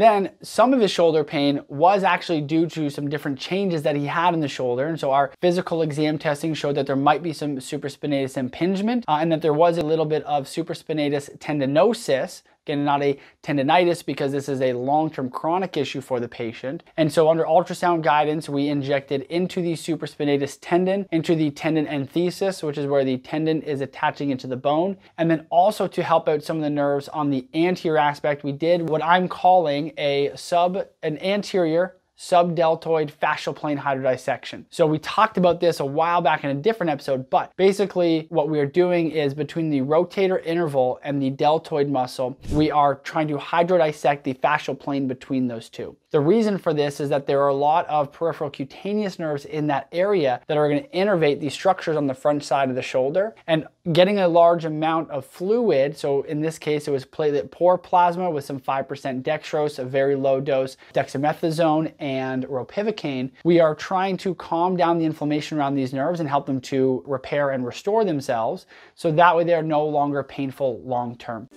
Then some of his shoulder pain was actually due to some different changes that he had in the shoulder. And so our physical exam testing showed that there might be some supraspinatus impingement and that there was a little bit of supraspinatus tendinosis. Again, not a tendinitis because this is a long-term chronic issue for the patient. And so under ultrasound guidance, we injected into the supraspinatus tendon, into the tendon enthesis, which is where the tendon is attaching into the bone. And then also to help out some of the nerves on the anterior aspect, we did what I'm calling an anterior subdeltoid fascial plane hydrodissection. So we talked about this a while back in a different episode, but basically what we are doing is between the rotator interval and the deltoid muscle, we are trying to hydrodissect the fascial plane between those two. The reason for this is that there are a lot of peripheral cutaneous nerves in that area that are going to innervate these structures on the front side of the shoulder, and getting a large amount of fluid, so in this case it was platelet-poor plasma with some 5% dextrose, a very low dose dexamethasone, and ropivacaine, we are trying to calm down the inflammation around these nerves and help them to repair and restore themselves, so that way they are no longer painful long term.